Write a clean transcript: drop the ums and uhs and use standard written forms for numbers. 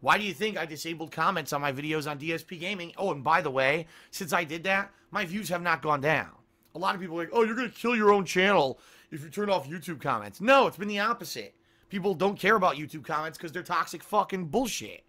Why do you think I disabled comments on my videos on DSP Gaming? Oh, and by the way, since I did that, my views have not gone down. A lot of people are like, oh, you're going to kill your own channel if you turn off YouTube comments. No, it's been the opposite. People don't care about YouTube comments because they're toxic fucking bullshit.